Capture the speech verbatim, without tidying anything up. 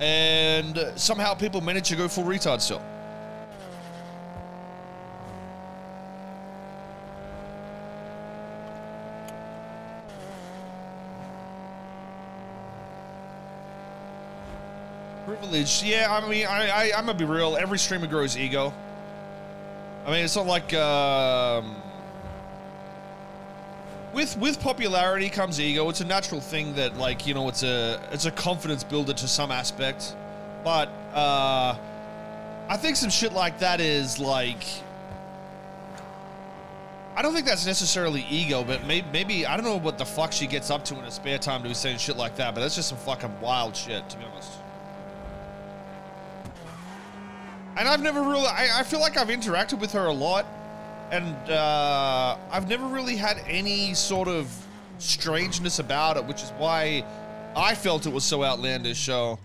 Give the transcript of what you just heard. and somehow people manage to go full retard still. Privilege, yeah, I mean, I, I, I'm gonna be real, every streamer grows ego. I mean, it's not like, um... With, with popularity comes ego. It's a natural thing that, like, you know, it's a, it's a confidence builder to some aspect. But, uh... I think some shit like that is, like... I don't think that's necessarily ego, but may, maybe, I don't know what the fuck she gets up to in her spare time to be saying shit like that, but that's just some fucking wild shit, to be honest. And I've never really, I, I feel like I've interacted with her a lot, and uh, I've never really had any sort of strangeness about it, which is why I felt it was so outlandish, so